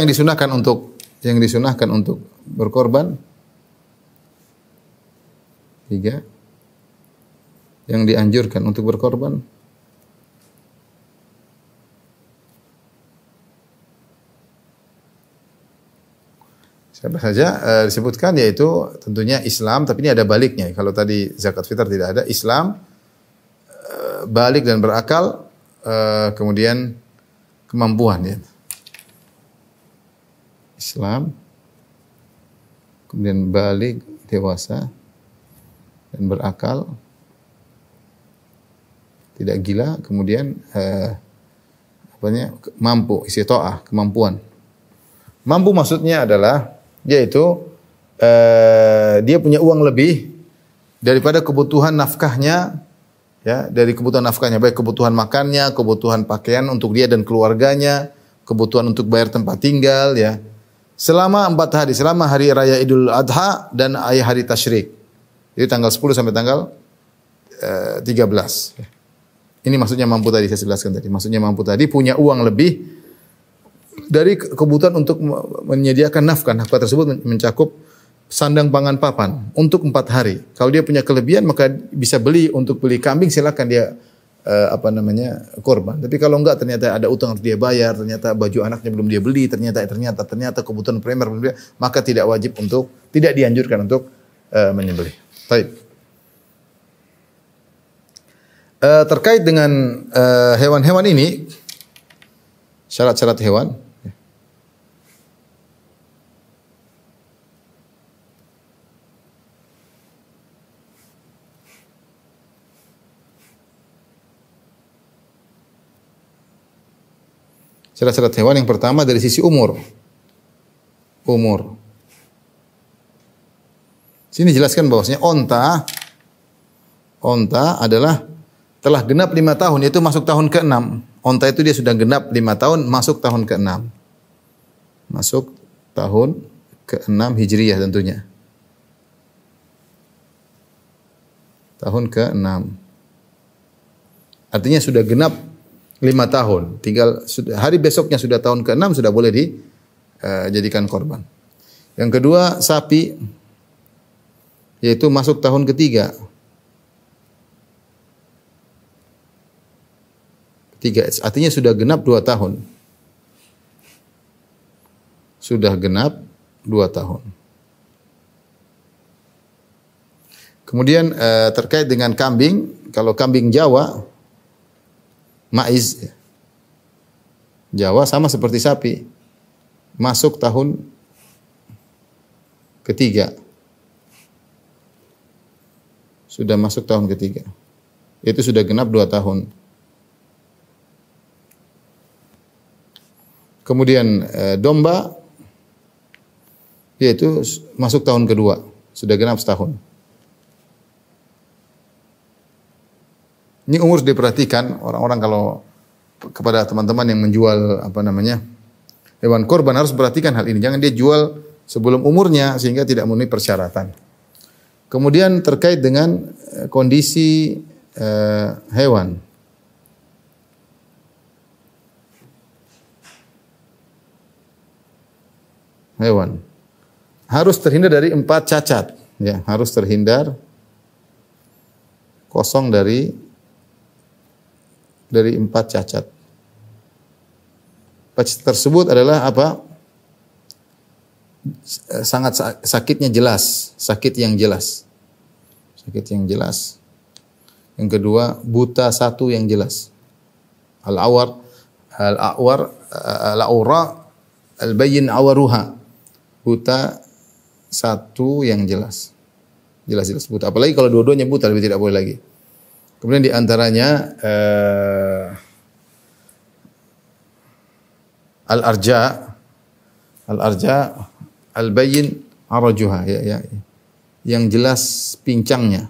yang disunahkan untuk berkorban? Tiga. Yang dianjurkan untuk berkorban? Siapa saja disebutkan, yaitu tentunya Islam, tapi ini ada baliknya. Kalau tadi zakat fitrah tidak ada, Islam balik dan berakal, kemudian kemampuan ya. Islam, kemudian balik, dewasa dan berakal, tidak gila, kemudian mampu, istita'ah, kemampuan. Mampu maksudnya adalah yaitu dia punya uang lebih daripada kebutuhan nafkahnya ya, baik kebutuhan makannya, kebutuhan pakaian untuk dia dan keluarganya, kebutuhan untuk bayar tempat tinggal ya. Selama 4 hari, selama hari raya Idul Adha dan hari tasyrik. Jadi tanggal 10 sampai tanggal 13. Ini maksudnya mampu tadi saya jelaskan tadi. Maksudnya mampu tadi punya uang lebih dari kebutuhan untuk menyediakan nafkah. Nafkah tersebut mencakup sandang, pangan, papan untuk 4 hari. Kalau dia punya kelebihan maka bisa beli kambing, silakan dia korban. Tapi kalau enggak, ternyata ada utang harus dia bayar, ternyata baju anaknya belum dia beli, ternyata kebutuhan primer belum dia, maka tidak dianjurkan untuk menyembelih. Baik. Terkait dengan hewan-hewan ini, syarat-syarat hewan. Syarat-syarat hewan yang pertama dari sisi umur. Umur. Sini jelaskan bahwasanya onta adalah telah genap 5 tahun, yaitu masuk tahun ke-6. Onta itu dia sudah genap 5 tahun, masuk tahun ke-6. Masuk tahun ke-6 Hijriyah tentunya. Tahun ke-6. Artinya sudah genap 5 tahun. Tinggal hari besoknya sudah tahun ke-6 sudah boleh dijadikan korban. Yang kedua, sapi, yaitu masuk tahun ketiga. Artinya sudah genap 2 tahun. Sudah genap 2 tahun. Kemudian terkait dengan kambing, kalau kambing Jawa, maiz Jawa sama seperti sapi, masuk tahun ketiga. Sudah masuk tahun ketiga. Itu sudah genap 2 tahun. Kemudian domba, yaitu masuk tahun kedua, sudah genap setahun. Ini umur diperhatikan orang-orang, kalau kepada teman-teman yang menjual hewan kurban harus perhatikan hal ini. Jangan dia jual sebelum umurnya sehingga tidak memenuhi persyaratan. Kemudian terkait dengan kondisi hewan. Hewan harus terhindar dari 4 cacat, ya, harus terhindar kosong dari 4 cacat. 4 cacat tersebut adalah apa? Sangat sakitnya jelas, sakit yang jelas. Yang kedua, buta satu yang jelas. Al-awra, al-bayin awaruha. Buta satu yang jelas. Jelas-jelas buta. Apalagi kalau dua-duanya buta, lebih tidak boleh lagi. Kemudian diantaranya Al-Arja, Al-Bayin, Arajuha, ya. Yang jelas pincangnya.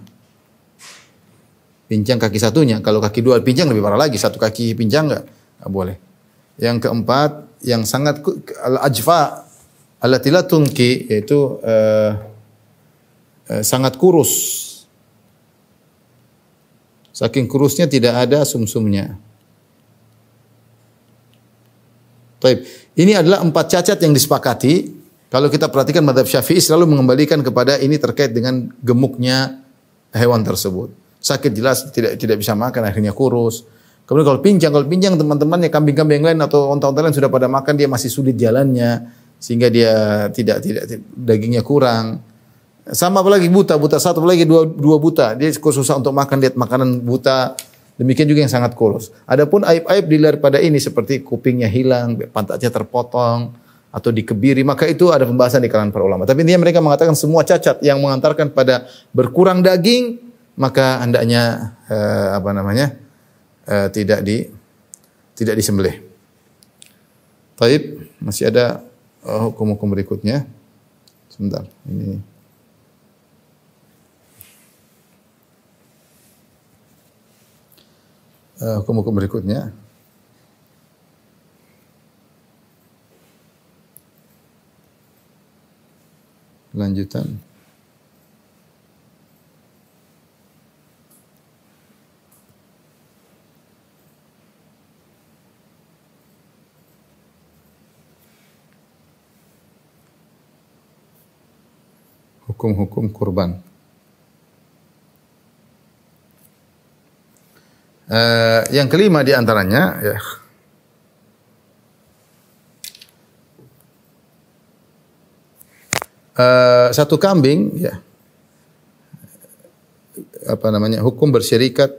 Pincang kaki satunya. Kalau kaki dua pincang lebih parah lagi. Satu kaki pincang enggak boleh. Yang keempat, yang sangat Al-Ajfa, allati la tunki, yaitu sangat kurus. Saking kurusnya tidak ada sumsumnya. Baik, ini adalah 4 cacat yang disepakati. Kalau kita perhatikan mazhab Syafi'i selalu mengembalikan kepada ini terkait dengan gemuknya hewan tersebut. Sakit jelas, tidak bisa makan, akhirnya kurus. Kemudian kalau pincang teman-temannya, kambing-kambing yang lain atau onta-onta lain sudah pada makan, dia masih sulit jalannya, sehingga dia tidak dagingnya kurang. Sama apalagi buta satu, apalagi dua buta, dia susah untuk makan, lihat makanan buta. Demikian juga yang sangat kurus. Adapun aib-aib di luar pada ini seperti kupingnya hilang, pantatnya terpotong atau dikebiri, maka itu ada pembahasan di kalangan para ulama. Tapi intinya mereka mengatakan semua cacat yang mengantarkan pada berkurang daging, maka hendaknya tidak disembelih. Taib, masih ada hukum-hukum berikutnya. Sebentar, ini. Hukum-hukum berikutnya. Lanjutan. Hukum-hukum kurban. Yang kelima diantaranya, ya, satu kambing, ya, hukum berserikat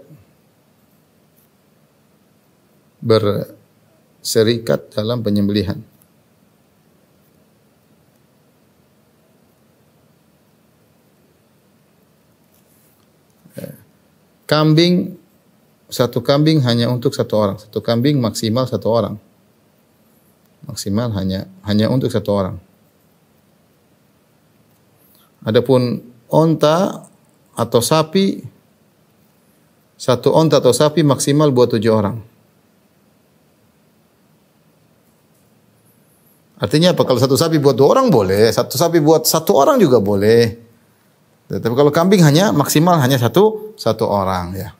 dalam penyembelihan. Satu kambing hanya untuk satu orang. Satu kambing maksimal satu orang. Maksimal hanya untuk satu orang. Adapun onta atau sapi, satu onta atau sapi maksimal buat 7 orang. Artinya apa? Kalau satu sapi buat 2 orang boleh, satu sapi buat 1 orang juga boleh. Tapi kalau kambing hanya maksimal hanya satu orang, ya.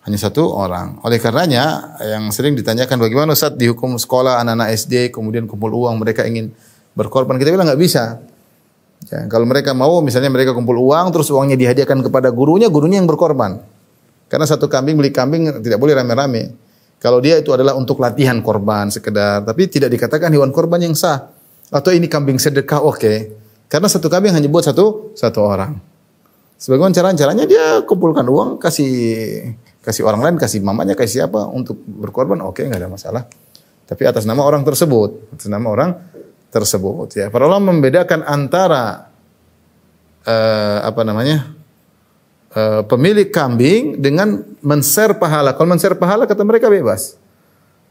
Hanya satu orang. Oleh karenanya yang sering ditanyakan, bagaimana Ustaz dihukum sekolah anak-anak SD kemudian kumpul uang, mereka ingin berkorban. Kita bilang nggak bisa. Ya, kalau mereka mau, misalnya mereka kumpul uang terus uangnya dihadiahkan kepada gurunya, gurunya yang berkorban. Karena satu kambing beli kambing tidak boleh rame-rame. Kalau dia itu adalah untuk latihan korban sekedar, tapi tidak dikatakan hewan korban yang sah. Atau ini kambing sedekah, oke. Karena satu kambing hanya buat satu orang. Sebagaimana caranya dia kumpulkan uang, kasih orang lain, kasih mamanya, kasih siapa untuk berkorban, oke, nggak ada masalah. Tapi atas nama orang tersebut, ya. Para ulama membedakan antara pemilik kambing dengan men-share pahala. Kalau men-share pahala kata mereka bebas.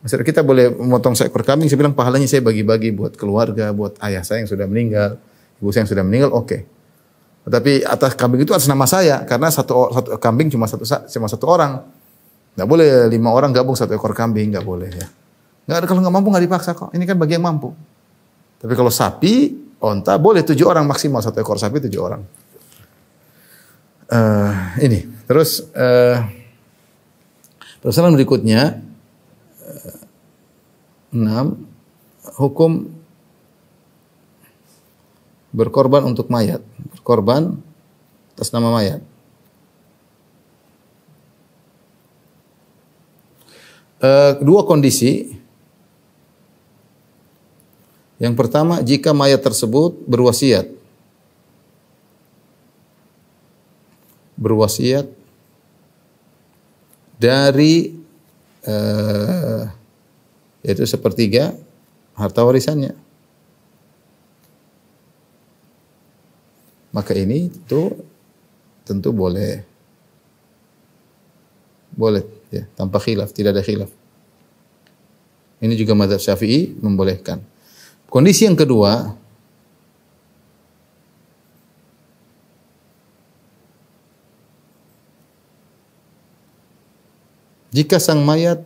Maksudnya kita boleh memotong seekor kambing, saya bilang pahalanya saya bagi-bagi buat keluarga, buat ayah saya yang sudah meninggal, ibu saya yang sudah meninggal, oke. Tapi atas kambing itu atas nama saya, karena satu kambing cuma satu orang. Nggak boleh 5 orang gabung satu ekor kambing, nggak boleh ya. Nggak, kalau nggak mampu nggak dipaksa kok. Ini kan bagi yang mampu. Tapi kalau sapi, onta boleh 7 orang maksimal, satu ekor sapi 7 orang. Ini terus persoalan berikutnya 6, hukum berkorban untuk mayat, berkorban atas nama mayat. Dua kondisi. Yang pertama, jika mayat tersebut berwasiat dari yaitu sepertiga harta warisannya, maka ini tentu boleh ya, tanpa khilaf, tidak ada khilaf. Ini juga mazhab Syafi'i membolehkan. Kondisi yang kedua, jika sang mayat tidak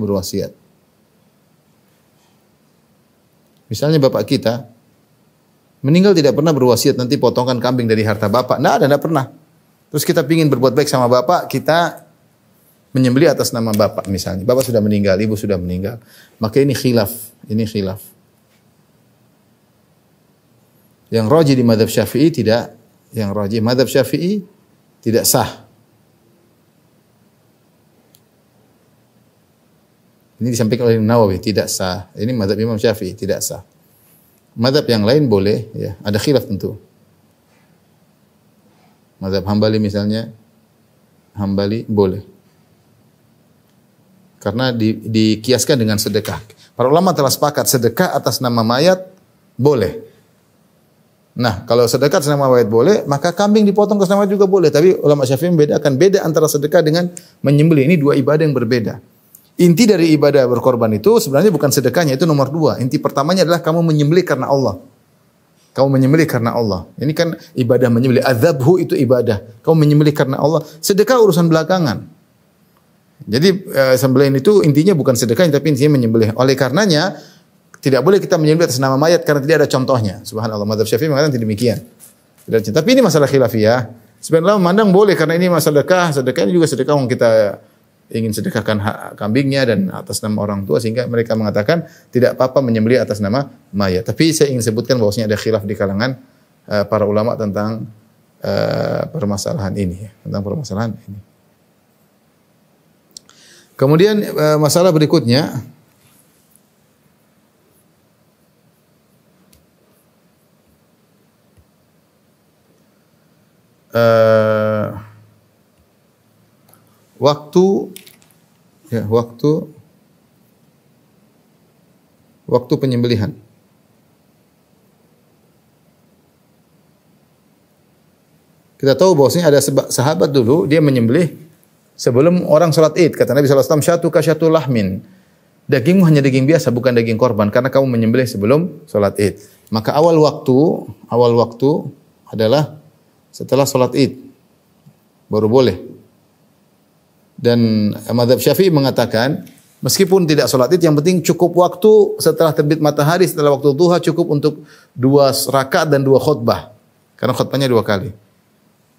berwasiat. Misalnya bapak kita meninggal tidak pernah berwasiat, nanti potongan kambing dari harta bapak. Nah, enggak pernah. Terus kita pingin berbuat baik sama bapak, kita menyembelih atas nama bapak misalnya. Bapak sudah meninggal, ibu sudah meninggal. Maka ini khilaf. Ini khilaf. Yang rajih di mazhab Syafi'i tidak. Yang rajih mazhab Syafi'i tidak sah. Ini disampaikan oleh Nawawi, tidak sah. Ini mazhab Imam Syafi'i tidak sah. Mazhab yang lain boleh, ya. Ada khilaf tentu. Mazhab Hambali misalnya, Hambali boleh. Karena dikiaskan dengan sedekah. Para ulama telah sepakat sedekah atas nama mayat boleh. Nah, kalau sedekah atas nama mayat boleh, maka kambing dipotong atas nama juga boleh. Tapi ulama Syafi'i membedakan, beda antara sedekah dengan menyembelih. Ini dua ibadah yang berbeda. Inti dari ibadah berkorban itu sebenarnya bukan sedekahnya, itu nomor 2. Inti pertamanya adalah kamu menyembelih karena Allah. Kamu menyembelih karena Allah. Ini kan ibadah menyembelih. Adzabhu itu ibadah. Kamu menyembelih karena Allah. Sedekah urusan belakangan. Jadi sembelihan itu intinya bukan sedekah, tapi intinya menyembelih. Oleh karenanya tidak boleh kita menyembelih atas nama mayat karena tidak ada contohnya. Subhanallah, mazhab Syafi'i mengatakan tidak demikian. Tidak ada. Tapi ini masalah khilafiyah. Sebenarnya memandang boleh karena ini masalah sedekah ini juga sedekah yang kita ingin sedekahkan hak kambingnya dan atas nama orang tua, sehingga mereka mengatakan tidak apa-apa menyembelih atas nama mayat. Tapi saya ingin sebutkan bahwasanya ada khilaf di kalangan para ulama tentang permasalahan ini, Kemudian masalah berikutnya, waktu penyembelihan. Kita tahu bahwasanya ada sahabat dulu dia menyembelih sebelum orang sholat id, kata Nabi SAW, syatuka syatul lahmin. Dagingmu hanya daging biasa, bukan daging korban, karena kamu menyembelih sebelum sholat id. Maka awal waktu adalah setelah sholat id, baru boleh. Dan mazhab Syafi'i mengatakan, meskipun tidak sholat id, yang penting cukup waktu setelah terbit matahari, setelah waktu duha cukup untuk 2 rakaat dan 2 khutbah. Karena khutbahnya 2 kali.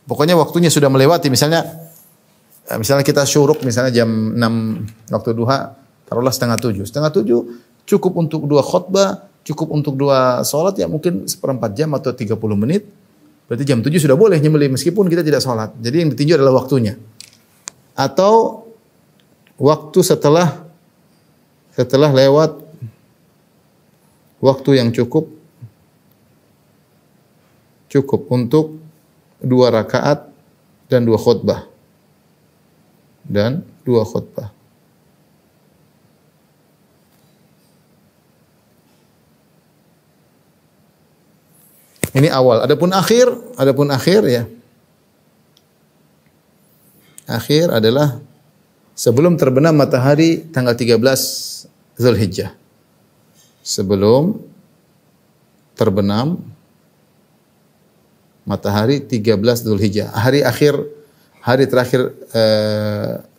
Pokoknya waktunya sudah melewati, misalnya misalnya kita syuruk misalnya jam 6 waktu duha, taruhlah setengah 7 cukup untuk 2 khutbah, cukup untuk 2 sholat ya mungkin seperempat jam atau 30 menit. Berarti jam 7 sudah boleh nyembelih meskipun kita tidak sholat. Jadi yang ditinjau adalah waktunya. Atau waktu setelah lewat waktu yang cukup untuk 2 rakaat dan 2 khutbah. Ini awal. Adapun akhir ya. Akhir adalah sebelum terbenam matahari tanggal 13 Zulhijjah. Sebelum terbenam matahari 13 Zulhijjah, hari terakhir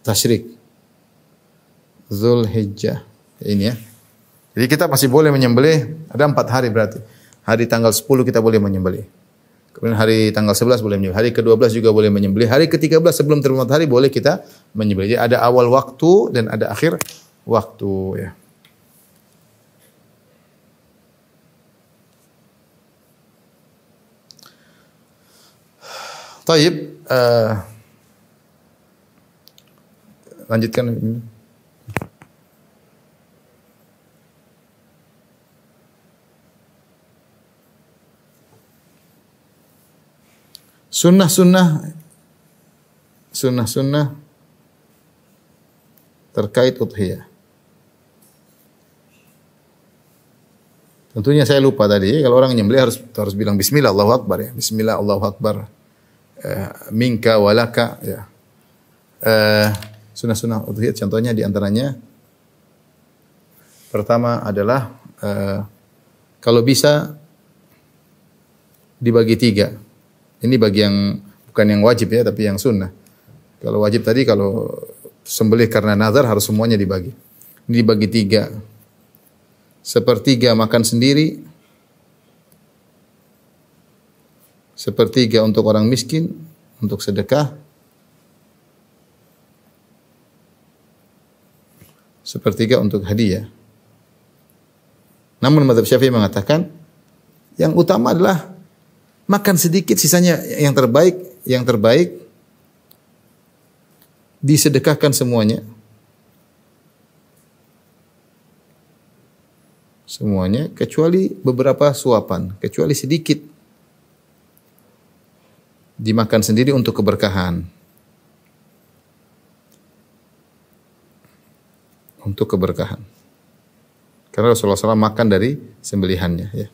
tasyrik Zulhijjah ini ya. Jadi kita masih boleh menyembelih, ada 4 hari berarti. Hari tanggal 10 kita boleh menyembelih. Kemudian hari tanggal 11 boleh menyembelih. Hari ke-12 juga boleh menyembelih. Hari ke-13 sebelum terbenam matahari boleh kita menyembelih. Jadi ada awal waktu dan ada akhir waktu ya. Taib, lanjutkan. Sunnah terkait udhiyah. Tentunya saya lupa tadi. Kalau orang nyembelih harus bilang Bismillah Allahu Akbar ya. Bismillah Allahu Akbar. Minka walaka ya. Sunnah-sunnah udhiyah contohnya diantaranya pertama adalah kalau bisa dibagi 3. Ini bagi yang bukan yang wajib ya, tapi yang sunnah. Kalau wajib tadi, kalau sembelih karena nazar harus semuanya dibagi. Ini dibagi 3. 1/3 makan sendiri, 1/3 untuk orang miskin, untuk sedekah, 1/3 untuk hadiah. Namun mazhab Syafi'i mengatakan yang utama adalah makan sedikit, sisanya yang terbaik disedekahkan semuanya. Semuanya kecuali beberapa suapan, kecuali sedikit dimakan sendiri untuk keberkahan. Karena Rasulullah SAW makan dari sembelihannya ya.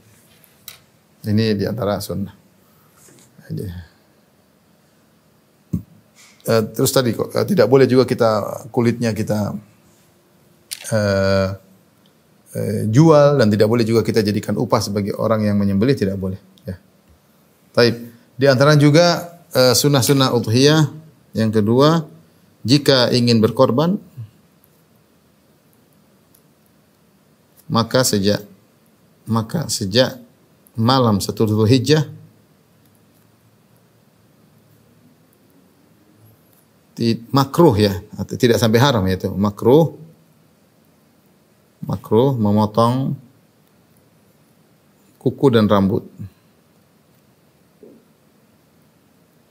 Ini di antara sunnah. Terus tadi kok tidak boleh juga kita kulitnya kita jual dan tidak boleh juga kita jadikan upah sebagai orang yang menyembelih, tidak boleh ya. Taib. Di antara juga sunnah-sunnah udhiyah yang kedua, jika ingin berkorban maka sejak malam 1 Zulhijjah makruh ya, atau tidak sampai haram ya, itu makruh memotong kuku dan rambut,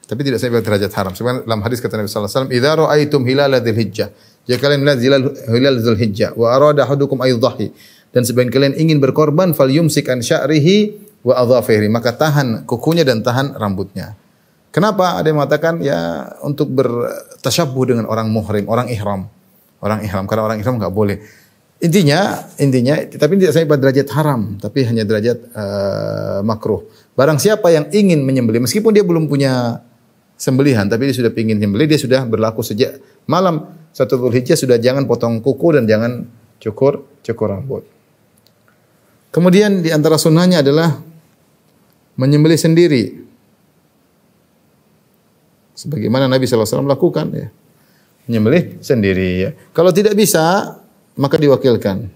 tapi tidak sampai derajat haram. Sebab dalam hadis kata Nabi sallallahu alaihi wasallam, "Idza ra'aitum hilal Zulhijjah", jika kalian melihat hilal Zulhijjah, "wa arada ahadukum aydhahi", dan sebagian kalian ingin berkorban, "falyumsik an sya'rihi wa adhafiri", maka tahan kukunya dan tahan rambutnya. Kenapa? Ada yang mengatakan ya untuk bertasyabuh dengan orang muhrim, orang ihram, karena orang ihram enggak boleh. Intinya tapi tidak sampai derajat haram, tapi hanya derajat makruh. Barang siapa yang ingin menyembelih meskipun dia belum punya sembelihan, tapi dia sudah ingin menyembelih, dia sudah berlaku sejak malam 1 Zulhijjah, sudah jangan potong kuku dan jangan cukur rambut. Kemudian di antara sunnahnya adalah menyembelih sendiri, sebagaimana Nabi SAW lakukan ya. Menyembelih sendiri ya. Kalau tidak bisa, maka diwakilkan.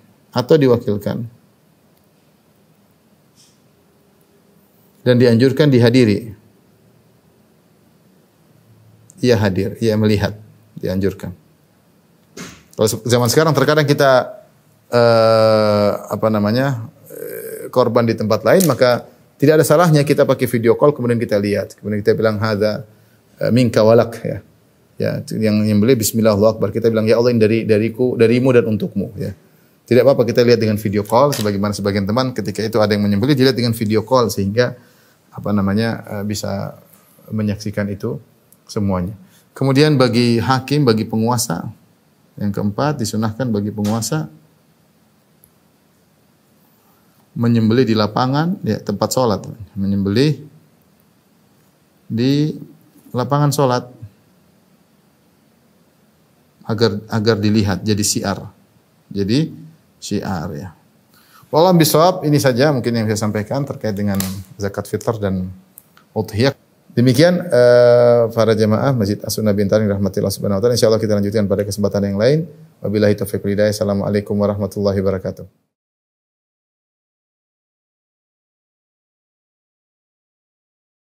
Dan dianjurkan dihadiri. Ia hadir, ia melihat. dianjurkan. Kalau zaman sekarang terkadang kita korban di tempat lain, maka tidak ada salahnya kita pakai video call kemudian kita lihat, kemudian kita bilang hadza minka walak, ya. Ya, yang beli bismillah Allahu akbar, kita bilang ya Allah ini dariku, darimu dan untukmu, ya. Tidak apa-apa kita lihat dengan video call, sebagaimana sebagian teman ketika itu ada yang menyembelih dilihat dengan video call sehingga bisa menyaksikan itu semuanya. Kemudian bagi hakim, bagi penguasa, yang keempat disunahkan bagi penguasa menyembelih di lapangan, ya, tempat sholat, menyembelih di lapangan sholat agar dilihat, jadi syiar, ya. Wallahu bishawab, ini saja mungkin yang saya sampaikan terkait dengan zakat fitrah dan udhiyah. Demikian para jemaah Masjid As-Sunnah Bintaro rahmatillah subhanahu wa ta'ala. Insyaallah kita lanjutkan pada kesempatan yang lain. Wabillahi taufiq wal hidayah. Assalamualaikum warahmatullahi wabarakatuh.